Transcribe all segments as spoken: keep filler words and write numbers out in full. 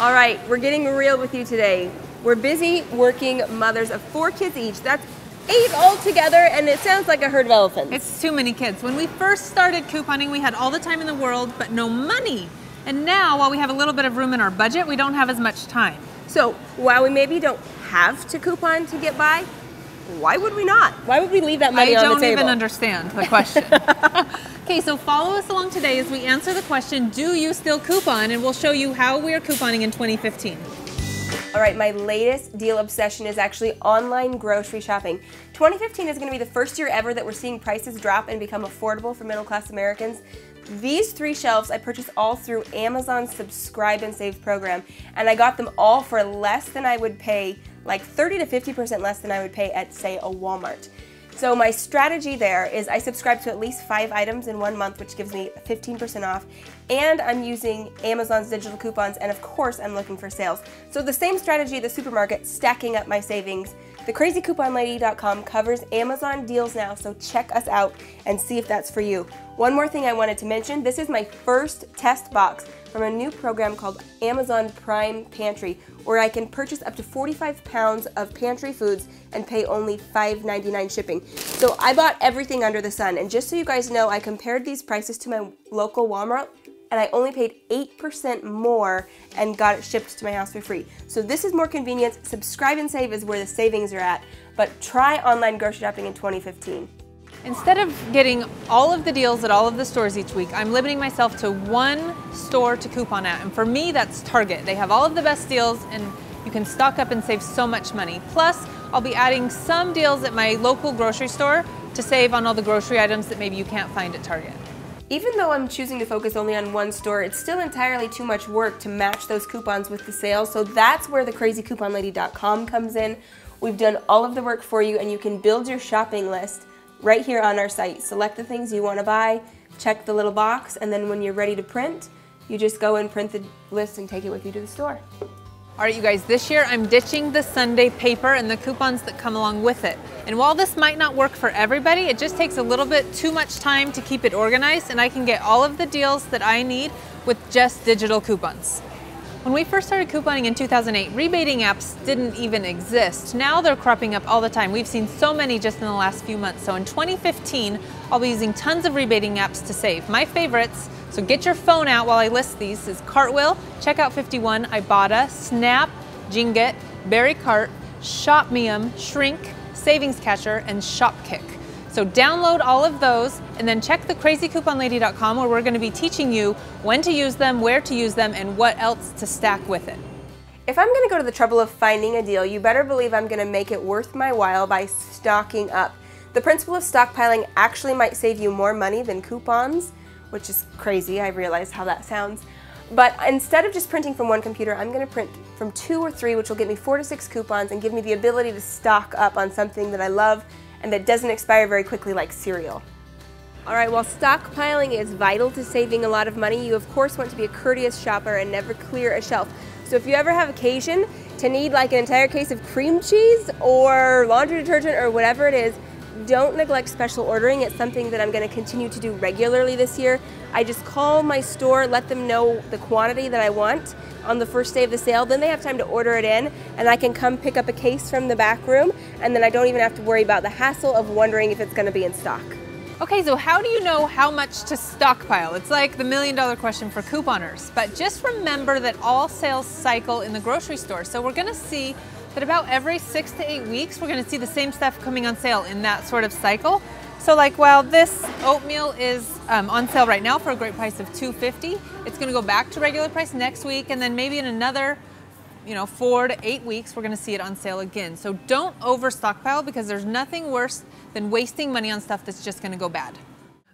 All right, we're getting real with you today. We're busy working mothers of four kids each. That's eight altogether, and it sounds like a herd of elephants. It's too many kids. When we first started couponing, we had all the time in the world, but no money. And now, while we have a little bit of room in our budget, we don't have as much time. So while we maybe don't have to coupon to get by, why would we not? Why would we leave that money I on the table? I don't even understand the question. Okay, so follow us along today as we answer the question, do you still coupon? And we'll show you how we are couponing in twenty fifteen. All right, my latest deal obsession is actually online grocery shopping. twenty fifteen is gonna be the first year ever that we're seeing prices drop and become affordable for middle-class Americans. These three shelves I purchased all through Amazon's Subscribe and Save program, and I got them all for less than I would pay, like thirty to fifty percent less than I would pay at, say, a Walmart. So my strategy there is I subscribe to at least five items in one month, which gives me fifteen percent off, and I'm using Amazon's digital coupons, and of course I'm looking for sales. So the same strategy at the supermarket, stacking up my savings. The Crazy Coupon Lady dot com covers Amazon deals now, so check us out and see if that's for you. One more thing I wanted to mention, this is my first test box from a new program called Amazon Prime Pantry, where I can purchase up to forty-five pounds of pantry foods and pay only five ninety-nine shipping. So I bought everything under the sun, and just so you guys know, I compared these prices to my local Walmart, and I only paid eight percent more and got it shipped to my house for free. So this is more convenience. Subscribe and Save is where the savings are at, but try online grocery shopping in twenty fifteen. Instead of getting all of the deals at all of the stores each week, I'm limiting myself to one store to coupon at, and for me, that's Target. They have all of the best deals, and you can stock up and save so much money. Plus, I'll be adding some deals at my local grocery store to save on all the grocery items that maybe you can't find at Target. Even though I'm choosing to focus only on one store, it's still entirely too much work to match those coupons with the sales, so that's where the crazy coupon lady dot com comes in. We've done all of the work for you, and you can build your shopping list right here on our site. Select the things you want to buy, check the little box, and then when you're ready to print, you just go and print the list and take it with you to the store. All right, you guys, this year I'm ditching the Sunday paper and the coupons that come along with it. And while this might not work for everybody, it just takes a little bit too much time to keep it organized, and I can get all of the deals that I need with just digital coupons. When we first started couponing in two thousand eight, rebating apps didn't even exist. Now they're cropping up all the time. We've seen so many just in the last few months. So in twenty fifteen, I'll be using tons of rebating apps to save. My favorites, so get your phone out while I list these, is Cartwheel, Checkout fifty-one, Ibotta, Snap, Jingit, Berry Cart, Shopmium, Shrink, Savings Catcher, and Shopkick. So download all of those, and then check the crazy coupon lady dot com, where we're going to be teaching you when to use them, where to use them, and what else to stack with it. If I'm going to go to the trouble of finding a deal, you better believe I'm going to make it worth my while by stocking up. The principle of stockpiling actually might save you more money than coupons, which is crazy, I realize how that sounds. But instead of just printing from one computer, I'm going to print from two or three, which will get me four to six coupons and give me the ability to stock up on something that I love and that doesn't expire very quickly, like cereal. All right, while stockpiling is vital to saving a lot of money, you of course want to be a courteous shopper and never clear a shelf. So if you ever have occasion to need like an entire case of cream cheese or laundry detergent or whatever it is, don't neglect special ordering. It's something that I'm going to continue to do regularly this year. I just call my store, let them know the quantity that I want on the first day of the sale, then they have time to order it in, and I can come pick up a case from the back room, and then I don't even have to worry about the hassle of wondering if it's going to be in stock. Okay, so how do you know how much to stockpile? It's like the million dollar question for couponers, but just remember that all sales cycle in the grocery store, so we're going to see that about every six to eight weeks, we're gonna see the same stuff coming on sale in that sort of cycle. So like while this oatmeal is um, on sale right now for a great price of two fifty, it's gonna go back to regular price next week, and then maybe in another you know, four to eight weeks, we're gonna see it on sale again. So don't over stockpile, because there's nothing worse than wasting money on stuff that's just gonna go bad.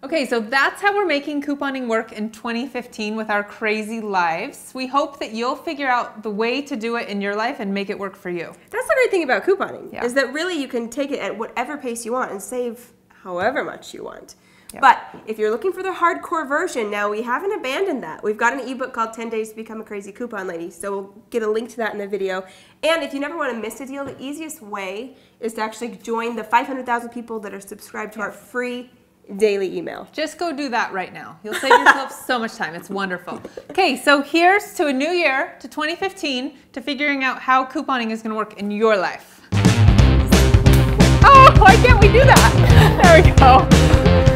Okay, so that's how we're making couponing work in twenty fifteen with our crazy lives. We hope that you'll figure out the way to do it in your life and make it work for you. That's the great thing about couponing, yeah. is that really you can take it at whatever pace you want and save however much you want. Yep. But if you're looking for the hardcore version, now we haven't abandoned that. We've got an ebook called ten days to Become a Crazy Coupon Lady, so we'll get a link to that in the video. And if you never want to miss a deal, the easiest way is to actually join the five hundred thousand people that are subscribed to yes. our free daily email. Just go do that right now. You'll save yourself so much time. It's wonderful. Okay, so here's to a new year, to twenty fifteen, to figuring out how couponing is going to work in your life. Oh, why can't we do that? There we go.